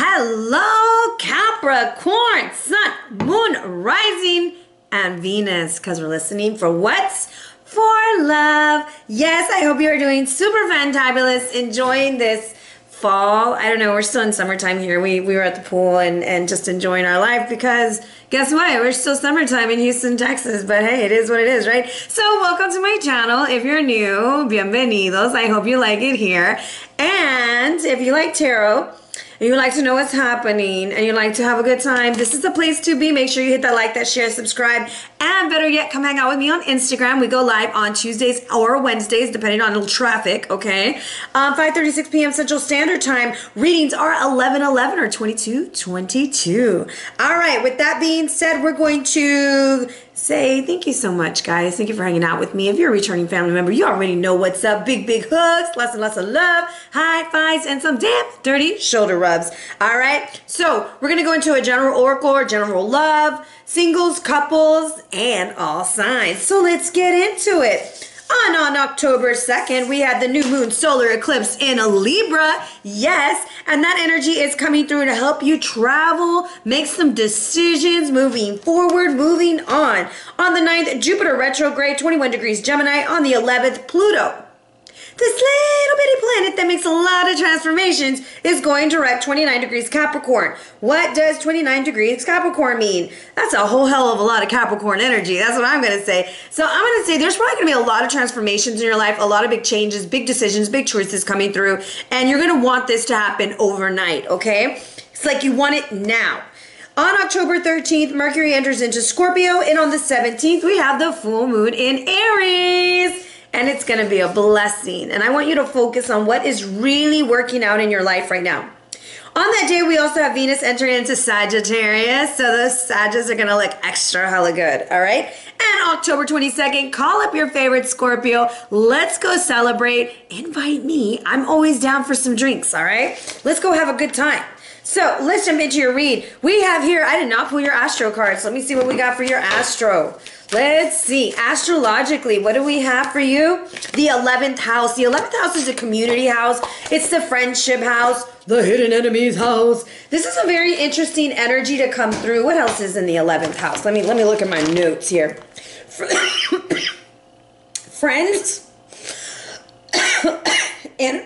Hello, Capricorn, Sun, Moon, Rising, and Venus, because we're listening for what's for love. Yes, I hope you're doing super fantabulous, enjoying this fall. I don't know, we're still in summertime here. We were at the pool and just enjoying our life because guess what? We're still summertime in Houston, Texas, but hey, it is what it is, right? So welcome to my channel. If you're new, bienvenidos. I hope you like it here. And if you like tarot, and you like to know what's happening, and you like to have a good time, this is the place to be. Make sure you hit that like, that share, subscribe, and better yet, come hang out with me on Instagram. We go live on Tuesdays or Wednesdays, depending on traffic, okay? 5:36 p.m. Central Standard Time. Readings are 11:11 or 22:22. All right, with that being said, we're going to say thank you so much, guys. Thank you for hanging out with me. If you're a returning family member, you already know what's up. Big, big hugs, lots of love, high fives, and some damn dirty shoulder rubs. All right, so we're going to go into a general oracle, or general love, singles, couples, and all signs. So let's get into it. On October 2nd, we had the new moon solar eclipse in Libra. Yes, and that energy is coming through to help you travel, make some decisions, moving forward, moving on. On the 9th, Jupiter retrograde, 21 degrees Gemini. On the 11th, Pluto, this little bitty planet that makes a lot of transformations, is going direct 29 degrees Capricorn. What does 29 degrees Capricorn mean? That's a whole hell of a lot of Capricorn energy. That's what I'm going to say. So I'm going to say there's probably going to be a lot of transformations in your life, a lot of big changes, big decisions, big choices coming through, and you're going to want this to happen overnight, okay? It's like you want it now. On October 13th, Mercury enters into Scorpio, and on the 17th, we have the full moon in Aries. And it's going to be a blessing. And I want you to focus on what is really working out in your life right now. On that day, we also have Venus entering into Sagittarius. So those Sagittas are going to look extra hella good. All right. And October 22nd, call up your favorite Scorpio. Let's go celebrate. Invite me. I'm always down for some drinks. All right. Let's go have a good time. So let's jump into your read. We have here, I did not pull your astro cards. Let me see what we got for your astro. Let's see, astrologically, what do we have for you? The 11th house. The 11th house is a community house. It's the friendship house, the hidden enemies house. This is a very interesting energy to come through. What else is in the 11th house? Let me look at my notes here. Friends and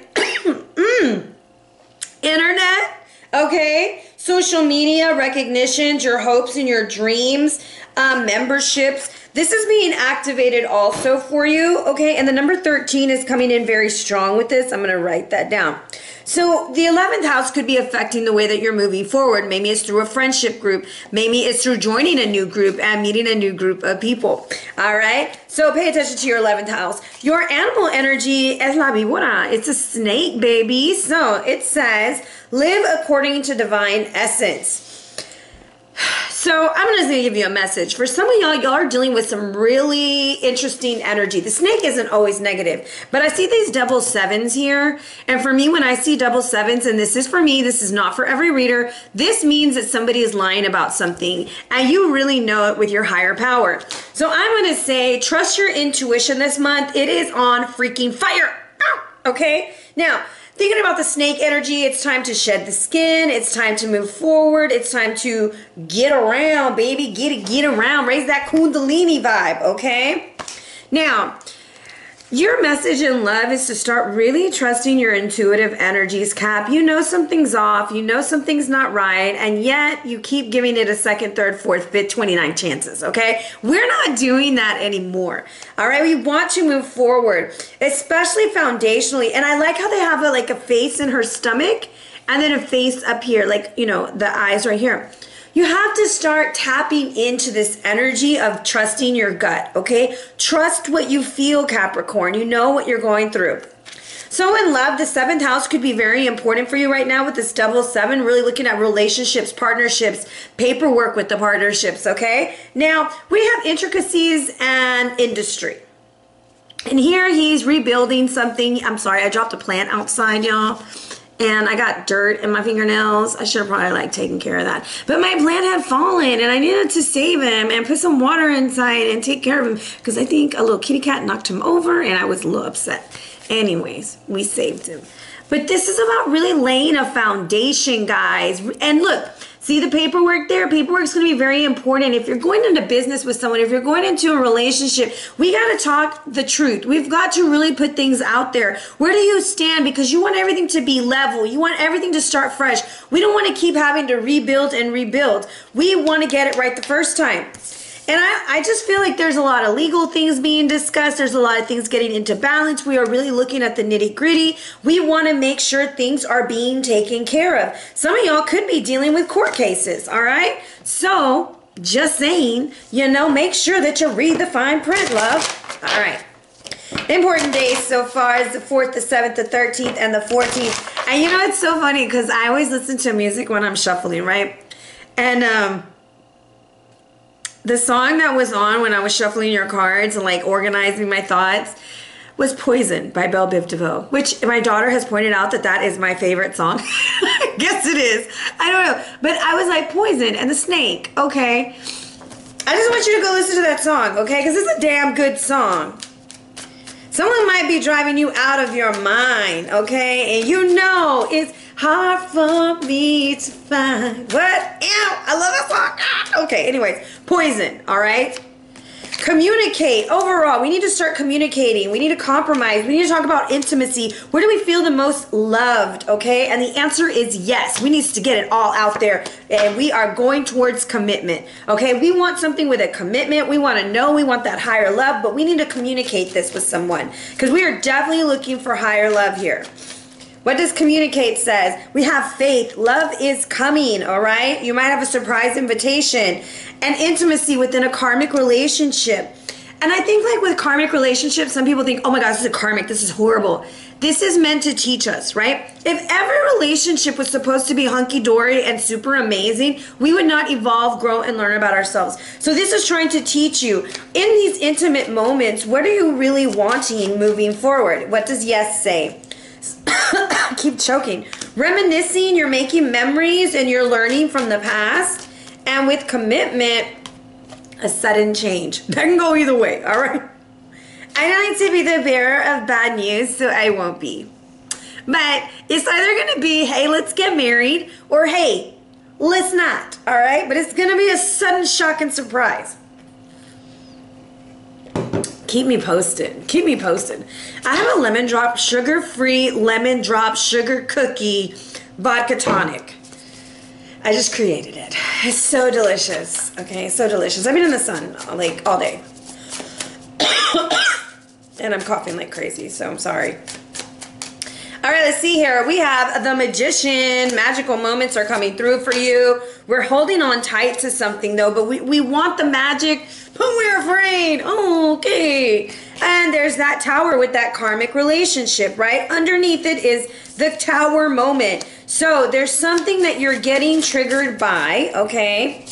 internet. Okay, social media, recognitions, your hopes and your dreams, memberships. This is being activated also for you, okay? And the number 13 is coming in very strong with this. I'm going to write that down. So the 11th house could be affecting the way that you're moving forward. Maybe it's through a friendship group. Maybe it's through joining a new group and meeting a new group of people, all right? So pay attention to your 11th house. Your animal energy es la víbora. It's a snake, baby. So it says, live according to divine essence. So I'm just going to give you a message. For some of y'all, y'all are dealing with some really interesting energy. The snake isn't always negative, but I see these double sevens here. And for me, when I see double sevens, and this is for me, this is not for every reader, this means that somebody is lying about something and you really know it with your higher power. So I'm going to say, trust your intuition this month. It is on freaking fire. Okay. Now, thinking about the snake energy, it's time to shed the skin. It's time to move forward. It's time to get around, baby. Get around. Raise that Kundalini vibe, okay? Now, your message in love is to start really trusting your intuitive energies, Cap. You know something's off. You know something's not right. And yet, you keep giving it a second, third, fourth, fifth, 29 chances, okay? We're not doing that anymore, all right? We want to move forward, especially foundationally. And I like how they have a face in her stomach and then a face up here, the eyes right here. You have to start tapping into this energy of trusting your gut, okay? Trust what you feel, Capricorn. You know what you're going through. So in love, the 7th house could be very important for you right now with this double seven, really looking at relationships, partnerships, paperwork with the partnerships, okay? Now, we have intricacies and industry. And here he's rebuilding something. I'm sorry, I dropped a plant outside, y'all. And I got dirt in my fingernails. I should have probably taken care of that. But my plant had fallen and I needed to save him and put some water inside and take care of him because I think a little kitty cat knocked him over and I was a little upset. Anyways, we saved him. But this is about really laying a foundation, guys. And look, see the paperwork there? Paperwork's going to be very important. If you're going into business with someone, if you're going into a relationship, we got to talk the truth. We've got to really put things out there. Where do you stand? Because you want everything to be level. You want everything to start fresh. We don't want to keep having to rebuild and rebuild. We want to get it right the first time. And I just feel like there's a lot of legal things being discussed. There's a lot of things getting into balance. We are really looking at the nitty gritty. We want to make sure things are being taken care of. Some of y'all could be dealing with court cases, all right? So just saying, you know, make sure that you read the fine print, love. All right. Important days so far is the 4th, the 7th, the 13th, and the 14th. And you know, it's so funny because I always listen to music when I'm shuffling, right? And, the song that was on when I was shuffling your cards and like organizing my thoughts was Poison by Belle Biv DeVoe, which my daughter has pointed out that that is my favorite song. I guess it is. I don't know. But I was like, Poison and the snake. Okay. I just want you to go listen to that song, okay? Because it's a damn good song. Someone might be driving you out of your mind, okay? And you know it's hard for me to find. What? Ew, I love that song. Ah, okay, anyways, Poison, all right? Communicate. Overall, we need to start communicating. We need to compromise. We need to talk about intimacy. Where do we feel the most loved, okay? And the answer is yes. We need to get it all out there, and we are going towards commitment, okay? We want something with a commitment. We want to know. We want that higher love, but we need to communicate this with someone because we are definitely looking for higher love here. What does communicate says? We have faith. Love is coming, all right? You might have a surprise invitation and intimacy within a karmic relationship. And I think like with karmic relationships, some people think, oh my gosh, this is karmic. This is horrible. This is meant to teach us, right? If every relationship was supposed to be hunky-dory and super amazing, we would not evolve, grow, and learn about ourselves. So this is trying to teach you, in these intimate moments, what are you really wanting moving forward? What does yes say? Keep choking. Reminiscing, you're making memories and you're learning from the past. And with commitment, a sudden change. That can go either way, all right? I don't like to be the bearer of bad news, so I won't be. But it's either going to be, hey, let's get married, or hey, let's not, all right? But it's going to be a sudden shock and surprise. Keep me posted. Keep me posted. I have a lemon drop, sugar-free lemon drop, sugar cookie, vodka tonic. I just created it. It's so delicious. Okay, so delicious. I've been in the sun like all day. And I'm coughing like crazy, so I'm sorry. All right, let's see here. We have the Magician. Magical moments are coming through for you. We're holding on tight to something, though, but we want the magic, but we're afraid. Oh, okay. And there's that tower with that karmic relationship, right? Underneath it is the tower moment. So there's something that you're getting triggered by, okay?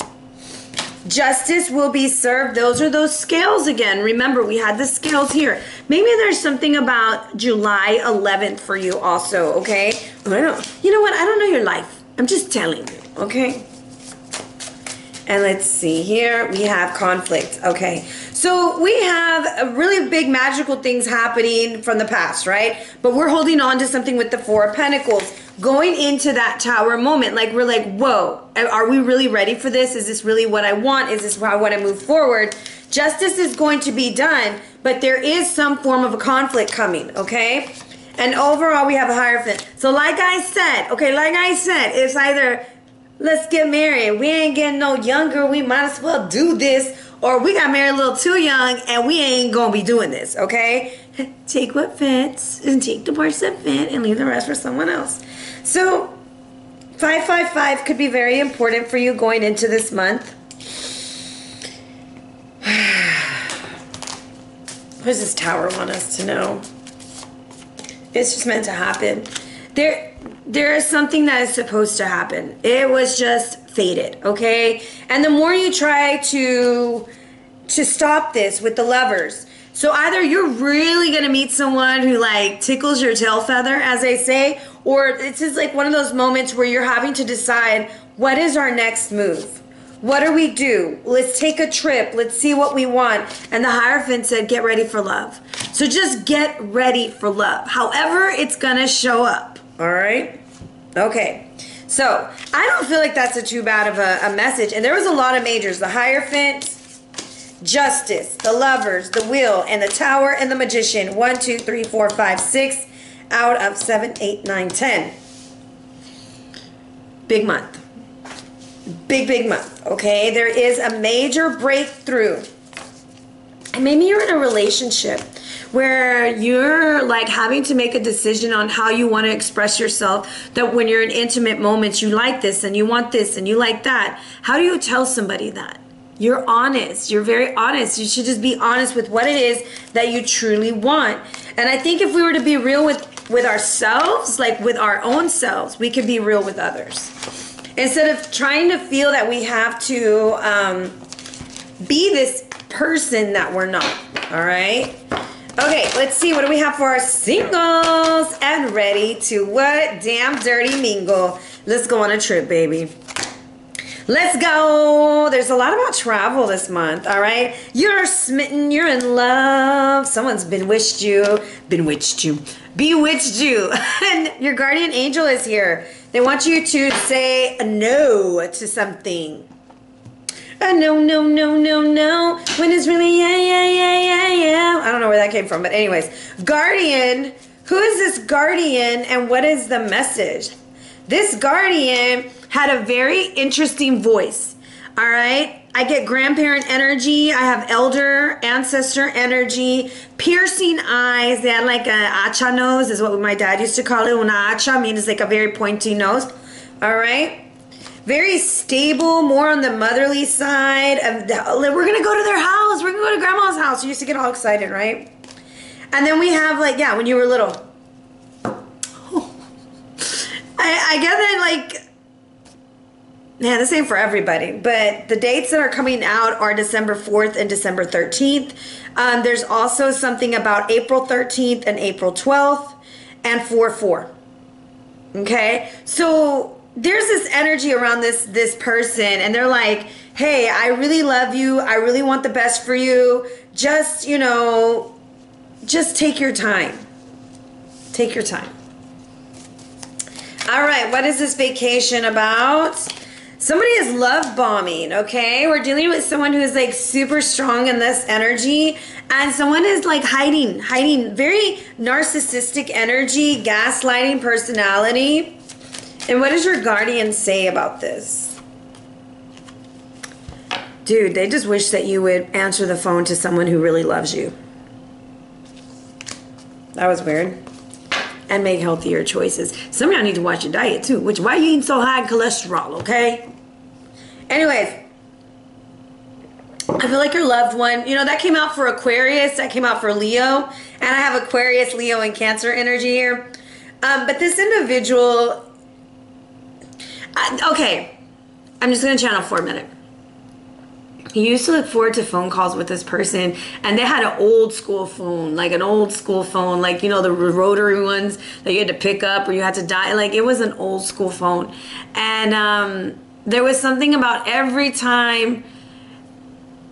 Justice will be served. Those are those scales again. Remember, we had the scales here. Maybe there's something about July 11th for you also, okay? You know what? I don't know your life. I'm just telling you, okay? And let's see here. We have conflict, okay? So we have really big magical things happening from the past, right? But we're holding on to something with the Four of Pentacles. Going into that tower moment, like we're like, whoa, are we really ready for this? Is this really what I want? Is this how I want to move forward? Justice is going to be done, but there is some form of a conflict coming, okay? And overall, we have a Hierophant. So like I said, okay, like I said, it's either let's get married. We ain't getting no younger. We might as well do this. Or we got married a little too young and we ain't going to be doing this, okay? Take what fits and take the parts that fit and leave the rest for someone else. So 555 could be very important for you going into this month. What does this tower want us to know? It's just meant to happen. There is something that is supposed to happen. It was just fated, okay? And the more you try to stop this with the lovers, so either you're really going to meet someone who like tickles your tail feather, as they say, or this is like one of those moments where you're having to decide, what is our next move? What do we do? Let's take a trip. Let's see what we want. And the Hierophant said, get ready for love. So just get ready for love. However, it's going to show up. All right. Okay. So I don't feel like that's a too bad of a message. And there was a lot of majors. The Hierophant, Justice, the Lovers, the Wheel, and the Tower, and the Magician. 1, 2, 3, 4, 5, 6 out of 7, 8, 9, 10. Big month. Big month. Okay, there is a major breakthrough. And maybe you're in a relationship where you're like having to make a decision on how you want to express yourself, that when you're in intimate moments, you like this and you want this and you like that. How do you tell somebody that? You're honest. You're very honest. You should just be honest with what it is that you truly want. And I think if we were to be real with ourselves, like with our own selves, we could be real with others. Instead of trying to feel that we have to be this person that we're not. All right. Okay, let's see. What do we have for our singles? And ready to what? Damn dirty mingle. Let's go on a trip, baby. Let's go. There's a lot about travel this month, all right? You're smitten. You're in love. Someone's bewitched you. Bewitched you. Bewitched you. And your guardian angel is here. They want you to say no to something. No. When it's really yeah. I don't know where that came from, but anyways. Guardian. Who is this guardian and what is the message? This guardian had a very interesting voice, all right? I get grandparent energy. I have elder, ancestor energy, piercing eyes. They had like a hacha nose is what my dad used to call it. Una hacha means like a very pointy nose, all right? Very stable, more on the motherly side. We're going to go to their house. We're going to go to grandma's house. You used to get all excited, right? And then we have like, yeah, when you were little. Oh. I guess that like... Yeah, this ain't for everybody, but the dates that are coming out are December 4th and December 13th. There's also something about April 13th and April 12th and 4-4. Okay, so there's this energy around this person, and they're like, hey, I really love you. I really want the best for you. Just, you know, just take your time. Take your time. All right, what is this vacation about? Somebody is love bombing, okay? We're dealing with someone who is like super strong in this energy, and someone is like hiding, very narcissistic energy, gaslighting personality. And what does your guardian say about this? Dude, they just wish that you would answer the phone to someone who really loves you. That was weird. And make healthier choices. Some of y'all need to watch your diet too. Which, why are you eating so high in cholesterol, okay? Anyways, I feel like your loved one, you know, that came out for Aquarius, that came out for Leo, and I have Aquarius, Leo, and Cancer energy here. But this individual, okay, I'm just gonna channel for a minute. You used to look forward to phone calls with this person, and they had an old school phone, like an old school phone, like, you know, the rotary ones that you had to pick up or you had to dial. Like, it was an old school phone. And there was something about every time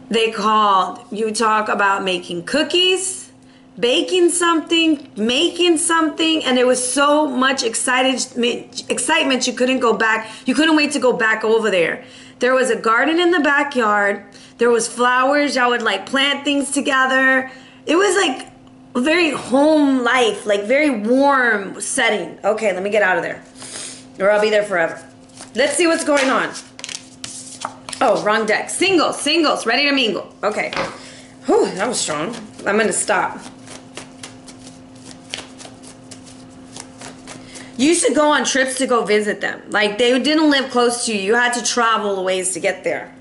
they called, you talk about making cookies, baking something, making something, and there was so much excitement you couldn't go back. You couldn't wait to go back over there. There was a garden in the backyard. There was flowers. Y'all would like plant things together. It was like a very home life, like very warm setting. Okay, let me get out of there or I'll be there forever. Let's see what's going on. Oh, wrong deck. Singles, ready to mingle. Okay. Whew, that was strong. I'm going to stop. You used to go on trips to go visit them. Like, they didn't live close to you. You had to travel a ways to get there.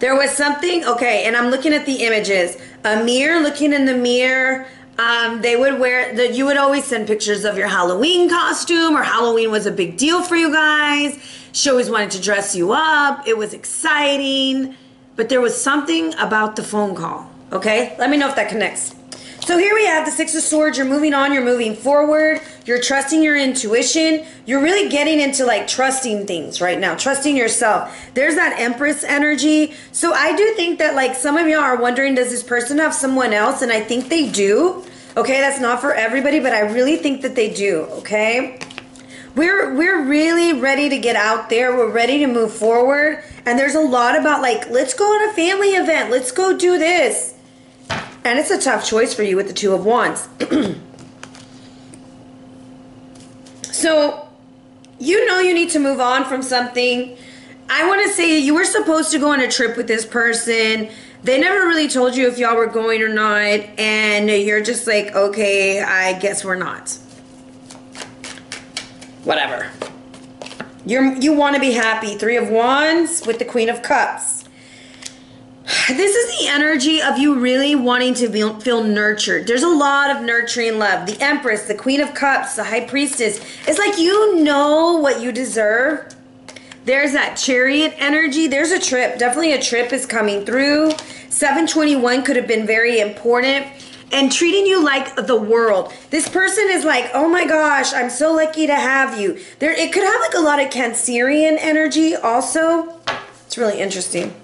There was something, okay, and I'm looking at the images. A mirror, looking in the mirror. They would wear, you would always send pictures of your Halloween costume, or Halloween was a big deal for you guys. She always wanted to dress you up. It was exciting. But there was something about the phone call, okay? Let me know if that connects. So here we have the 6 of Swords. You're moving on. You're moving forward. You're trusting your intuition. You're really getting into like trusting things right now, trusting yourself. There's that Empress energy. So I do think that like some of y'all are wondering, does this person have someone else? And I think they do. Okay, that's not for everybody, but I really think that they do. Okay, We're really ready to get out there. We're ready to move forward. And there's a lot about like, let's go on a family event. Let's go do this. And it's a tough choice for you with the Two of Wands. So, you know you need to move on from something. I want to say you were supposed to go on a trip with this person. They never really told you if y'all were going or not. And you're just like, okay, I guess we're not. Whatever. You want to be happy. Three of Wands with the Queen of Cups. This is the energy of you really wanting to feel nurtured. There's a lot of nurturing love. The Empress, the Queen of Cups, the High Priestess. It's like you know what you deserve. There's that Chariot energy. There's a trip. Definitely a trip is coming through. 721 could have been very important. And treating you like the world. This person is like, oh my gosh, I'm so lucky to have you. There, it could have like a lot of Cancerian energy also. It's really interesting.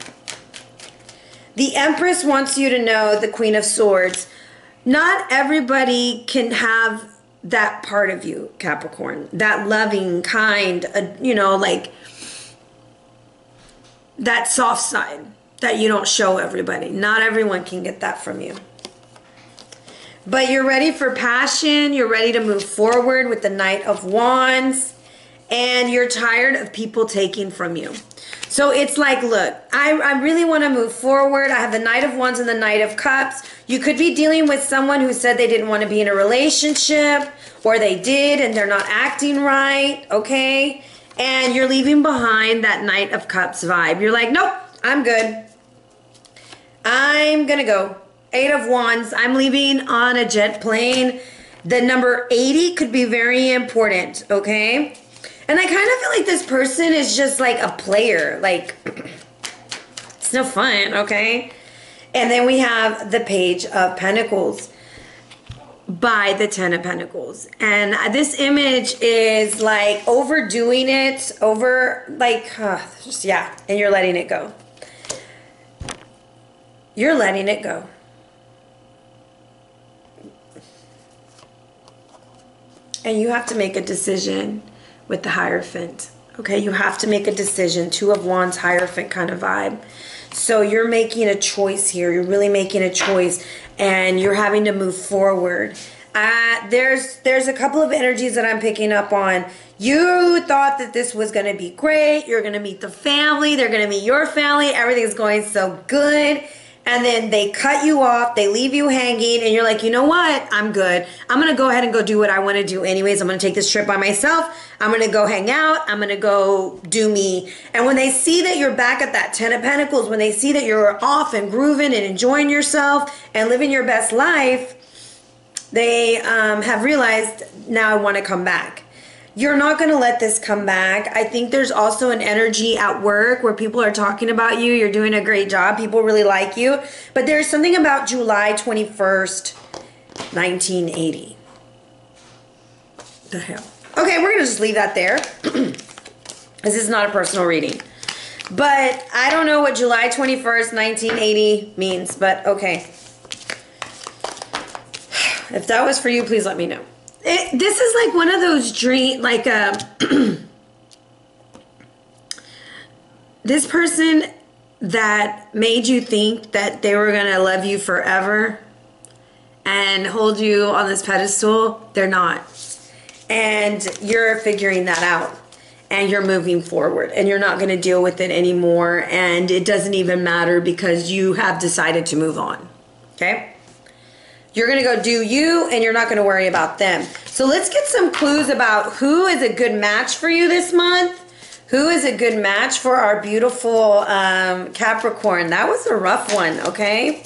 The Empress wants you to know the Queen of Swords. Not everybody can have that part of you, Capricorn. That loving, kind, you know, like that soft side that you don't show everybody. Not everyone can get that from you. But you're ready for passion. You're ready to move forward with the Knight of Wands. And you're tired of people taking from you. So it's like, look, I really want to move forward. I have the Knight of Wands and the Knight of Cups. You could be dealing with someone who said they didn't want to be in a relationship. Or they did and they're not acting right. Okay? And you're leaving behind that Knight of Cups vibe. You're like, nope, I'm good. I'm going to go. Eight of Wands, I'm leaving on a jet plane. The number 80 could be very important, okay? And I kind of feel like this person is just like a player. Like, it's no fun, okay? And then we have the Page of Pentacles by the Ten of Pentacles. And this image is like overdoing it, just, yeah, and you're letting it go. You're letting it go. And you have to make a decision with the Hierophant. Okay, you have to make a decision. Two of Wands, Hierophant kind of vibe. So you're making a choice here. You're really making a choice. And you're having to move forward. There's a couple of energies that I'm picking up on. You thought that this was going to be great. You're going to meet the family. They're going to meet your family. Everything's going so good. And then they cut you off, they leave you hanging, and you're like, you know what? I'm good. I'm going to go ahead and go do what I want to do anyways. I'm going to take this trip by myself. I'm going to go hang out. I'm going to go do me. And when they see that you're back at that Ten of Pentacles, when they see that you're off and grooving and enjoying yourself and living your best life, they have realized, now I want to come back. You're not going to let this come back. I think there's also an energy at work where people are talking about you. You're doing a great job. People really like you. But there's something about July 21st, 1980. The hell? Okay, we're going to just leave that there. This is not a personal reading. But I don't know what July 21st, 1980 means. But okay. If that was for you, please let me know. This is like one of those dream, like this person that made you think that they were gonna love you forever and hold you on this pedestal, they're not. And you're figuring that out and you're moving forward and you're not gonna deal with it anymore and it doesn't even matter because you have decided to move on, okay? You're going to go do you, and you're not going to worry about them. So let's get some clues about who is a good match for you this month. Who is a good match for our beautiful Capricorn? That was a rough one, okay?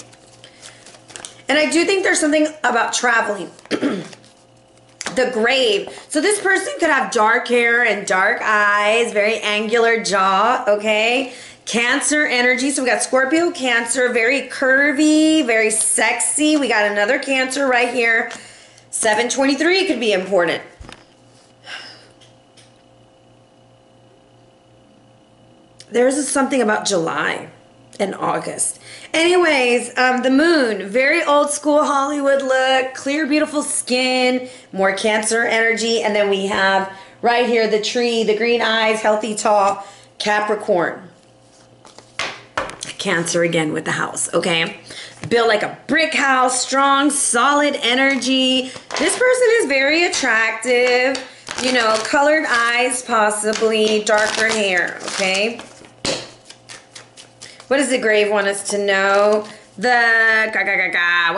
And I do think there's something about traveling. The grave. So this person could have dark hair and dark eyes, very angular jaw, okay? Cancer energy. So we got Scorpio, Cancer, very curvy, very sexy. We got another Cancer right here. 723 could be important. There's something about July and August. Anyways, the moon, very old school Hollywood look, clear, beautiful skin, more Cancer energy. And then we have right here, the tree, the green eyes, healthy, tall, Capricorn. Cancer again with the house, okay? Built like a brick house, strong, solid energy. This person is very attractive, you know, colored eyes possibly, darker hair, okay? What does the grave want us to know? What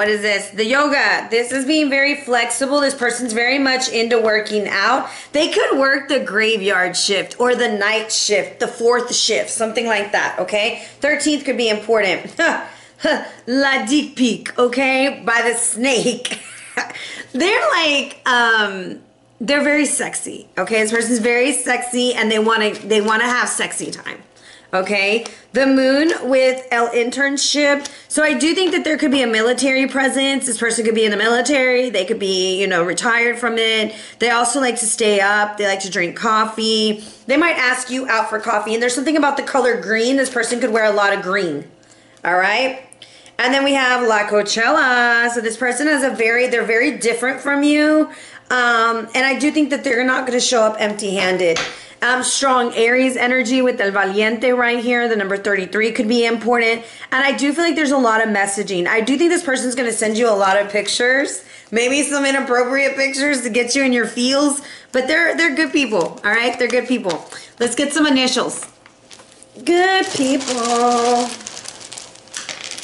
is this? The yoga. This is being very flexible. This person's very much into working out. They could work the graveyard shift or the night shift, the fourth shift, something like that, okay? 13th could be important. La dick peak, okay? By the snake. They're like, they're very sexy, okay? This person's very sexy and they want to have sexy time. Okay, the moon with an internship. So I do think that there could be a military presence. This person could be in the military. They could be, you know, retired from it. They also like to stay up. They like to drink coffee. They might ask you out for coffee. And there's something about the color green. This person could wear a lot of green. All right. And then we have La Coachella. So this person has they're very different from you. And I do think that they're not going to show up empty-handed. Strong Aries energy with El Valiente right here. The number 33 could be important. And I do feel like there's a lot of messaging. I do think this person's going to send you a lot of pictures. Maybe some inappropriate pictures to get you in your feels. But they're good people. All right? They're good people. Let's get some initials. Good people.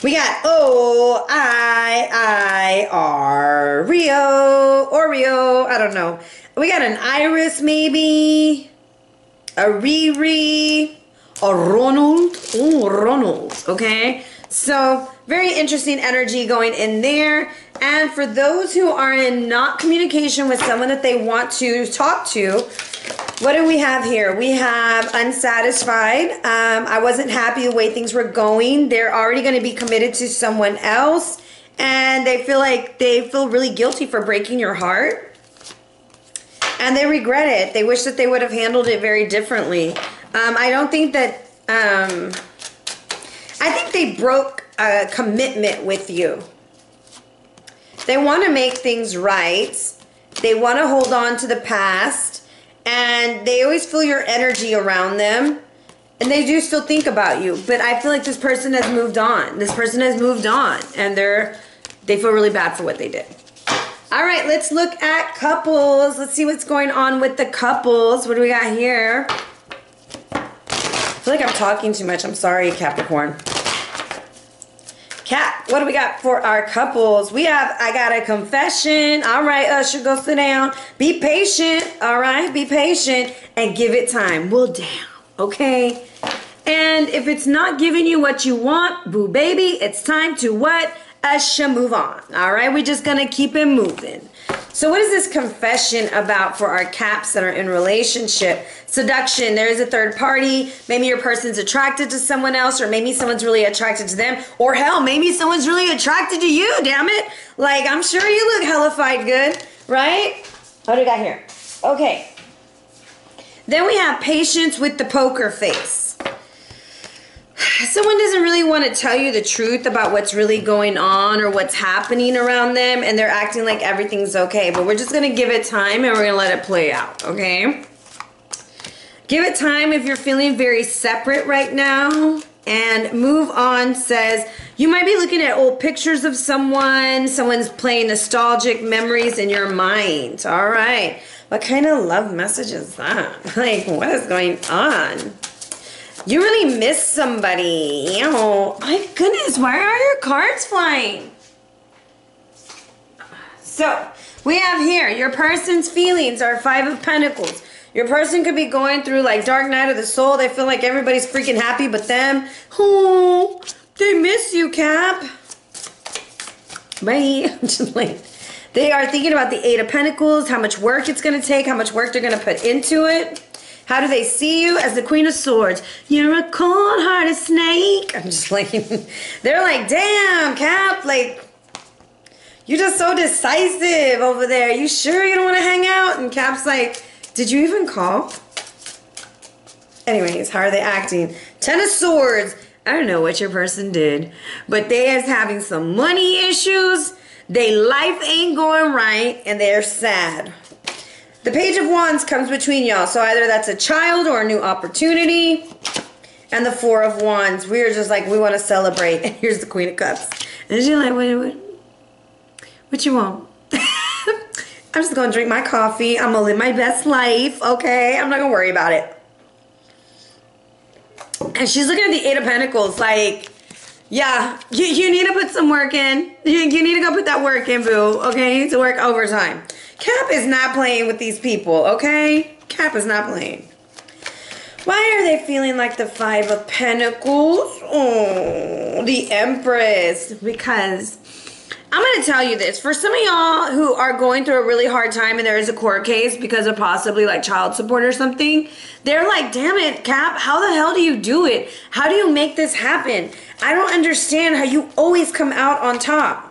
We got O-I-I-R. Rio. Oreo. I don't know. We got an Iris maybe. A Riri, a Ronald, oh Ronald, okay? So very interesting energy going in there. And for those who are in not communication with someone that they want to talk to, what do we have here? We have unsatisfied. I wasn't happy the way things were going. They're already going to be committed to someone else. And they feel really guilty for breaking your heart. And they regret it. They wish that they would have handled it very differently. I don't think that, I think they broke a commitment with you. They want to make things right. They want to hold on to the past. And they always feel your energy around them. And they do still think about you. But I feel like this person has moved on. This person has moved on. And they feel really bad for what they did. All right, let's look at couples. Let's see what's going on with the couples. What do we got here? I feel like I'm talking too much. I'm sorry, Capricorn. Cap, what do we got for our couples? We have, I got a confession. All right, Usher, go sit down. Be patient, all right? Be patient and give it time. We'll down, okay? And if it's not giving you what you want, boo baby, it's time to what? Usher, move on. All right, we're just gonna keep it moving. So what is this confession about for our caps that are in relationship? Seduction, there is a third party. Maybe your person's attracted to someone else, or maybe someone's really attracted to them, or hell, maybe someone's really attracted to you, damn it. Like, I'm sure you look hellified good, right? What do we got here? Okay. Then we have patience with the poker face. Someone doesn't really want to tell you the truth about what's really going on or what's happening around them, and they're acting like everything's okay, but we're just going to give it time and we're going to let it play out, okay? Give it time if you're feeling very separate right now. And move on says, you might be looking at old pictures of someone. Someone's playing nostalgic memories in your mind. All right. What kind of love message is that? Like, what is going on? You really miss somebody. Oh, my goodness, why are your cards flying? So, we have here, your person's feelings are Five of Pentacles. Your person could be going through like dark night of the soul. They feel like everybody's freaking happy but them. Oh, they miss you, Cap. Bye. I'm just like, they are thinking about the Eight of Pentacles, how much work it's going to take, how much work they're going to put into it. How do they see you? As the Queen of Swords. You're a cold-hearted snake. I'm just like, they're like, damn, Cap, like, you're just so decisive over there. You sure you don't want to hang out? And Cap's like, did you even call? Anyways, how are they acting? Ten of Swords. I don't know what your person did, but they is having some money issues. They life ain't going right, and they're sad. The Page of Wands comes between y'all. So either that's a child or a new opportunity. And the Four of Wands. We are just like, we want to celebrate. And here's the Queen of Cups. And she's like, what you want? I'm just going to drink my coffee. I'm going to live my best life. Okay? I'm not going to worry about it. And she's looking at the Eight of Pentacles like, yeah, you need to put some work in. You need to go put that work in, boo. Okay? You need to work overtime. Cap is not playing with these people. Okay? Cap is not playing. Why are they feeling like the Five of Pentacles? Oh, the Empress. Because I'm going to tell you this. For some of y'all who are going through a really hard time and there is a court case because of possibly like child support or something, they're like, damn it, Cap, how the hell do you do it? How do you make this happen? I don't understand how you always come out on top.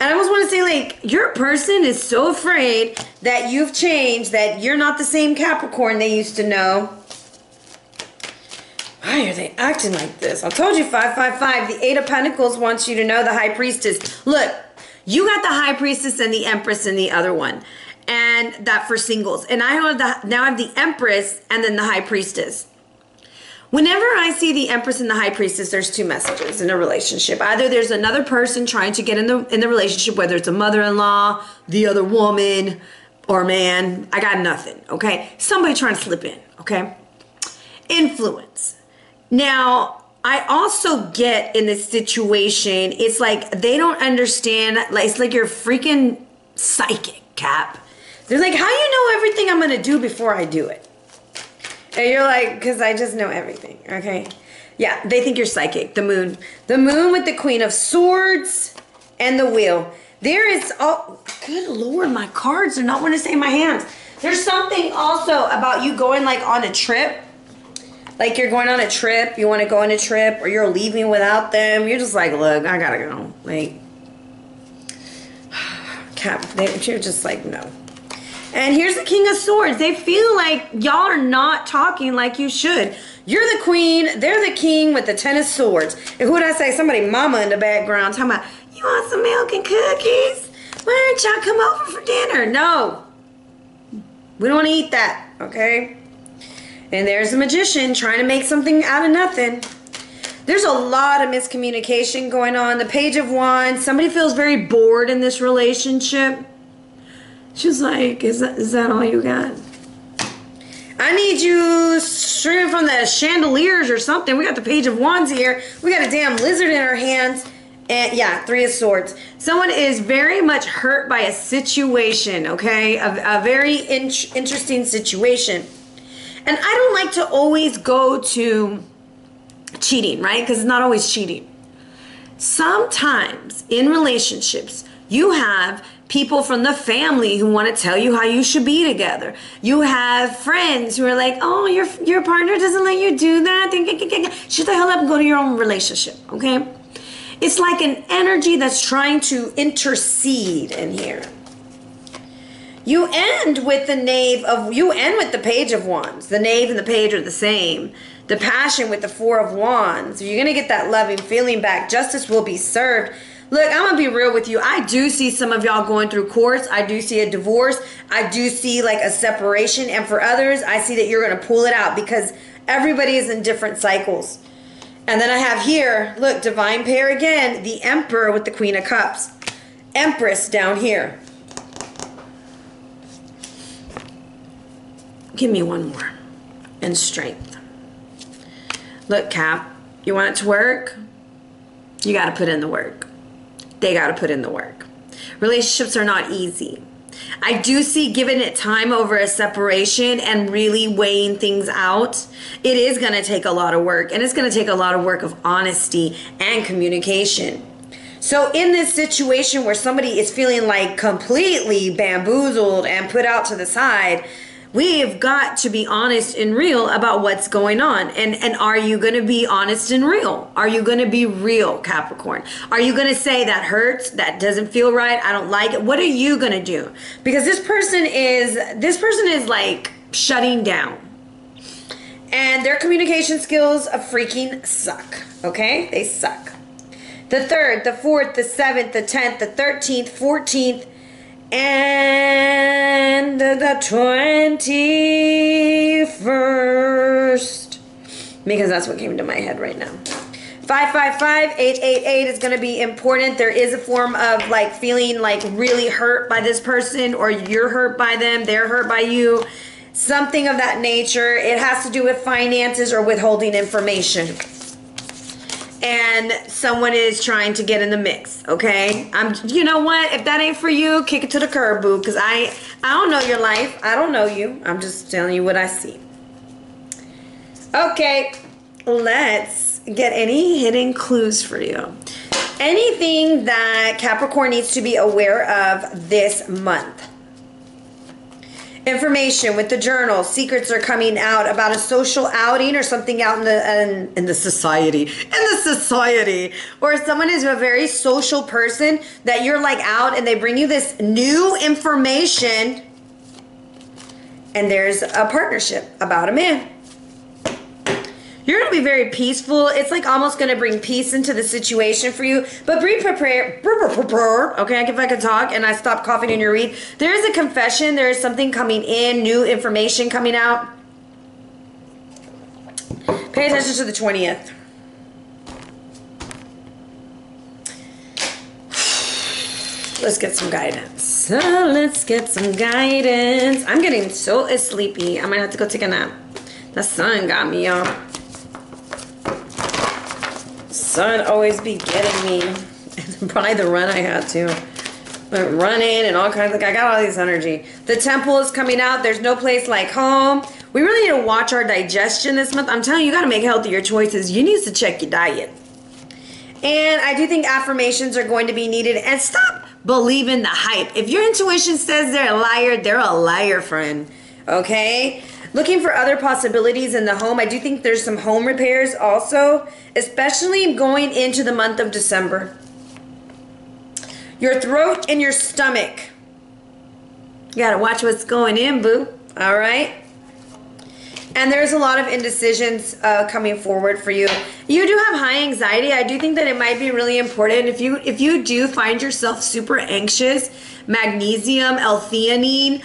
And I almost want to say, like, your person is so afraid that you've changed, that you're not the same Capricorn they used to know. Why are they acting like this? I told you, 555. The Eight of Pentacles wants you to know the High Priestess. Look, you got the High Priestess and the Empress in the other one. And that for singles. And I have now I have the Empress and then the High Priestess. Whenever I see the Empress and the High Priestess, there's two messages in a relationship. Either there's another person trying to get in the relationship, whether it's a mother-in-law, the other woman, or man. I got nothing, okay? Somebody trying to slip in, okay? Influence. Now, I also get in this situation, it's like they don't understand. Like, it's like you're freaking psychic, Cap. They're like, how do you know everything I'm going to do before I do it? And you're like, because I just know everything, okay? Yeah, they think you're psychic. The moon with the Queen of Swords and the Wheel. There is, oh, good Lord, my cards are not want to say my hands. There's something also about you going like on a trip. Like you're going on a trip, you want to go on a trip, or you're leaving without them. You're just like, look, I gotta go. Like, Cap, you're just like, no. And here's the King of Swords. They feel like y'all are not talking like you should. You're the queen. They're the king with the Ten of Swords. And who would I say? Somebody mama in the background talking about, you want some milk and cookies? Why don't y'all come over for dinner? No. We don't want to eat that, okay? And there's a Magician trying to make something out of nothing. There's a lot of miscommunication going on. The Page of Wands. Somebody feels very bored in this relationship. She's like, is that all you got? I need you straight from the chandeliers or something. We got the Page of Wands here. We got a damn lizard in our hands. And yeah, Three of Swords. Someone is very much hurt by a situation, okay? A very interesting situation. And I don't like to always go to cheating, right? Because it's not always cheating. Sometimes in relationships, you have people from the family who want to tell you how you should be together. You have friends who are like, oh, your partner doesn't let you do that. Shut the hell up and go to your own relationship, okay? It's like an energy that's trying to intercede in here. You end with the Page of Wands. The Knave and the Page are the same. The Passion with the Four of Wands. You're going to get that loving feeling back. Justice will be served. Look, I'm going to be real with you. I do see some of y'all going through courts. I do see a divorce. I do see like a separation. And for others, I see that you're going to pull it out because everybody is in different cycles. And then I have here, look, divine pair again, the Emperor with the Queen of Cups. Empress down here. Give me one more. And strength. Look, Cap, you want it to work? You got to put in the work. They got to put in the work. Relationships are not easy. I do see giving it time over a separation and really weighing things out. It is going to take a lot of work, and it's going to take a lot of work of honesty and communication. So in this situation where somebody is feeling like completely bamboozled and put out to the side, we've got to be honest and real about what's going on. And are you going to be honest and real? Are you going to be real, Capricorn? Are you going to say that hurts, that doesn't feel right, I don't like it? What are you going to do? Because this person is like shutting down. And their communication skills freaking suck, okay? They suck. The 3rd, the 4th, the 7th, the 10th, the 13th, 14th, and the 21st, because that's what came to my head right now. 555-888 is going to be important. There is a form of like feeling like really hurt by this person, or you're hurt by them, they're hurt by you, something of that nature. It has to do with finances or withholding information. And someone is trying to get in the mix, okay? You know what? If that ain't for you, kick it to the curb, boo, because I don't know your life. I don't know you. I'm just telling you what I see. Okay, let's get any hidden clues for you. Anything that Capricorn needs to be aware of this month. Information with the journal. Secrets are coming out about a social outing or something out in the society. Or someone is a very social person that you're like out and they bring you this new information. And there's a partnership about a man. You're going to be very peaceful. It's like almost going to bring peace into the situation for you. But be prepared. Okay, if I could talk and I stop coughing in your read. There is a confession. There is something coming in, new information coming out. Pay attention to the 20th. Let's get some guidance. I'm getting so sleepy. I might have to go take a nap. The sun got me, y'all. Sun always be getting me. Probably the run I had to. But running and all kinds of, I got all this energy. The temple is coming out. There's no place like home. We really need to watch our digestion this month. I'm telling you, you got to make healthier choices. You need to check your diet. And I do think affirmations are going to be needed. And stop believing the hype. If your intuition says they're a liar, friend. Okay? Looking for other possibilities in the home. I do think there's some home repairs also, especially going into the month of December. Your throat and your stomach. You gotta watch what's going in, boo. All right? And there's a lot of indecisions coming forward for you. You do have high anxiety. I do think that it might be really important. If you do find yourself super anxious, magnesium, L-theanine,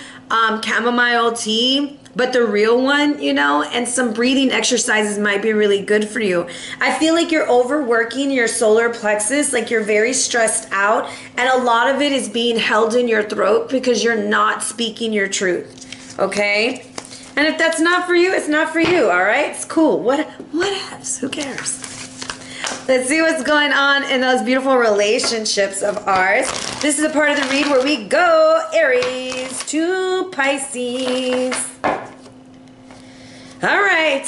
chamomile tea, but the real one, you know, and some breathing exercises might be really good for you. I feel like you're overworking your solar plexus, like you're very stressed out, and a lot of it is being held in your throat because you're not speaking your truth, okay? And if that's not for you, it's not for you, all right? It's cool. What else? Who cares? Let's see what's going on in those beautiful relationships of ours. This is a part of the read where we go Aries to Pisces. All right,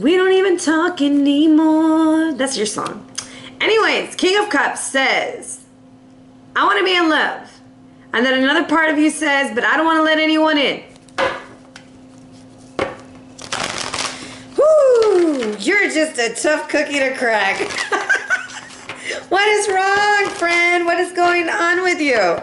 we don't even talk anymore. That's your song. Anyways, King of Cups says, I want to be in love. And then another part of you says, but I don't want to let anyone in. Woo, you're just a tough cookie to crack. What is wrong, friend? What is going on with you?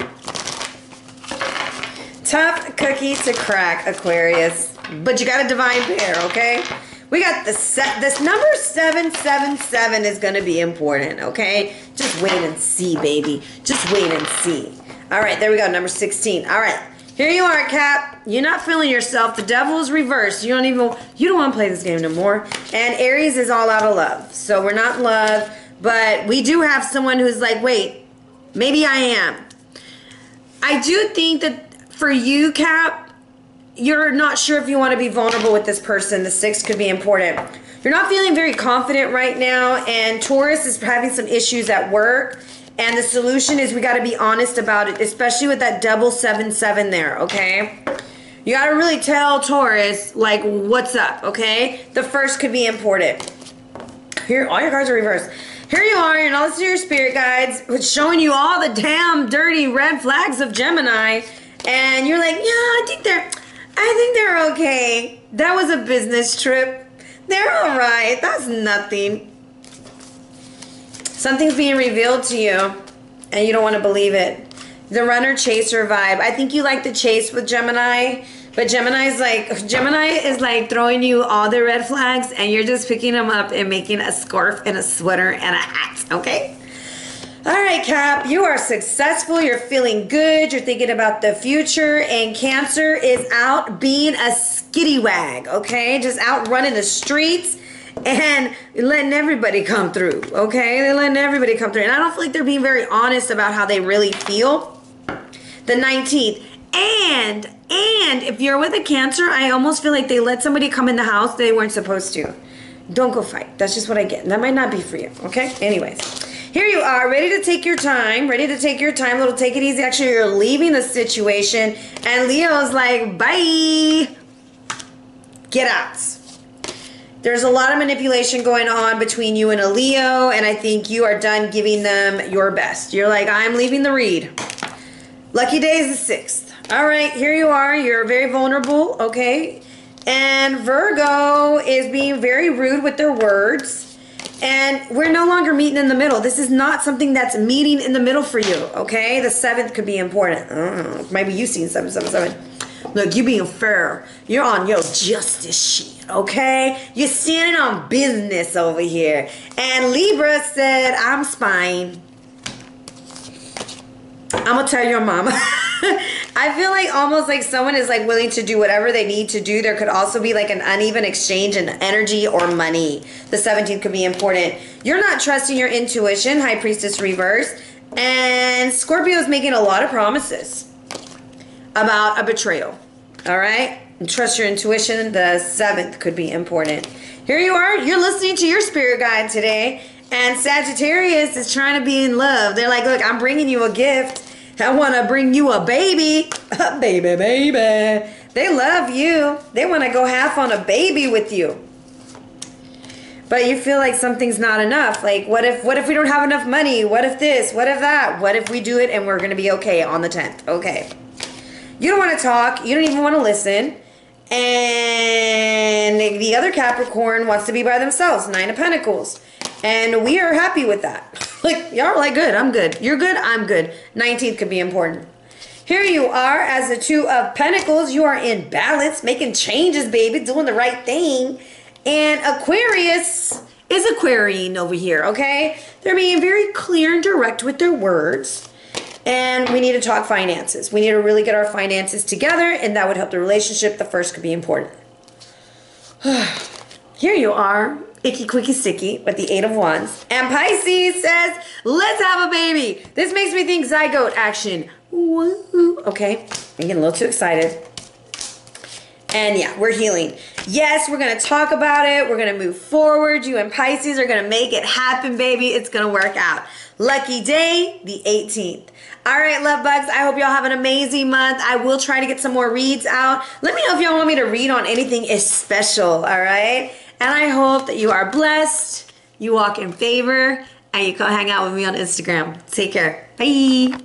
Tough cookie to crack, Aquarius. But you got a divine pair, okay? We got the this number 777 is going to be important, okay? Just wait and see, baby. Just wait and see. All right, there we go, number 16. All right, here you are, Cap. You're not feeling yourself. The devil is reversed. You don't want to play this game no more. And Aries is all out of love. So we're not in love, but we do have someone who's like, wait, maybe I am. I do think that for you, Cap, you're not sure if you want to be vulnerable with this person. The 6 could be important. You're not feeling very confident right now, and Taurus is having some issues at work, and the solution is we got to be honest about it, especially with that double 7-7 there, okay? You got to really tell Taurus, like, what's up, okay? The 1st could be important. Here, all your cards are reversed. Here you are, you're not listening to your spirit guides, which showing you all the damn dirty red flags of Gemini, and you're like, yeah, I think they're okay. That was a business trip. They're all right. That's nothing. Something's being revealed to you, and you don't want to believe it. The runner-chaser vibe. I think you like the chase with Gemini, but Gemini is like throwing you all the red flags, and you're just picking them up and making a scarf and a sweater and a hat, okay? All right, Cap, you are successful, you're feeling good, you're thinking about the future, and Cancer is out being a skittywag, okay? Just out running the streets and letting everybody come through, okay? They're letting everybody come through. And I don't feel like they're being very honest about how they really feel. The 19th. And if you're with a Cancer, I almost feel like they let somebody come in the house they weren't supposed to. Don't go fight. That's just what I get. That might not be for you, okay? Anyways. Here you are, ready to take your time, little take it easy. Actually, you're leaving the situation, and Leo's like, bye, get out. There's a lot of manipulation going on between you and a Leo, and I think you are done giving them your best. You're like, I'm leaving the read. Lucky day is the 6th. All right, here you are, you're very vulnerable, okay? And Virgo is being very rude with their words. And we're no longer meeting in the middle. This is not something that's meeting in the middle for you, okay? The 7th could be important. Maybe you've seen 777. Look, you being fair. You're on your justice shit, okay? You're standing on business over here. And Libra said, I'm spying. I'm going to tell your mama. I feel like almost like someone is like willing to do whatever they need to do. There could also be like an uneven exchange in energy or money. The 17th could be important. You're not trusting your intuition, High Priestess reversed. And Scorpio is making a lot of promises about a betrayal. All right? And trust your intuition. The 7th could be important. Here you are. You're listening to your spirit guide today. And Sagittarius is trying to be in love. They're like, look, I'm bringing you a gift. I want to bring you a baby. A baby, baby. They love you. They want to go half on a baby with you. But you feel like something's not enough. Like, what if we don't have enough money? What if this? What if that? What if we do it and we're going to be okay on the 10th? Okay. You don't want to talk. You don't even want to listen. And the other Capricorn wants to be by themselves. 9 of Pentacles. And we are happy with that. Like, y'all are like, good, I'm good. You're good, I'm good. 19th could be important. Here you are as the 2 of Pentacles. You are in balance, making changes, baby, doing the right thing. And Aquarius is aquarying over here, okay? They're being very clear and direct with their words. And we need to talk finances. We need to really get our finances together, and that would help the relationship. The 1st could be important. Here you are. Icky, quicky, sticky with the 8 of Wands. And Pisces says, let's have a baby. This makes me think zygote action. Woo. Okay, I'm getting a little too excited. And yeah, we're healing. Yes, we're going to talk about it. We're going to move forward. You and Pisces are going to make it happen, baby. It's going to work out. Lucky day, the 18th. All right, love bugs, I hope y'all have an amazing month. I will try to get some more reads out. Let me know if y'all want me to read on anything special, all right? And I hope that you are blessed, you walk in favor, and you come hang out with me on Instagram. Take care. Bye.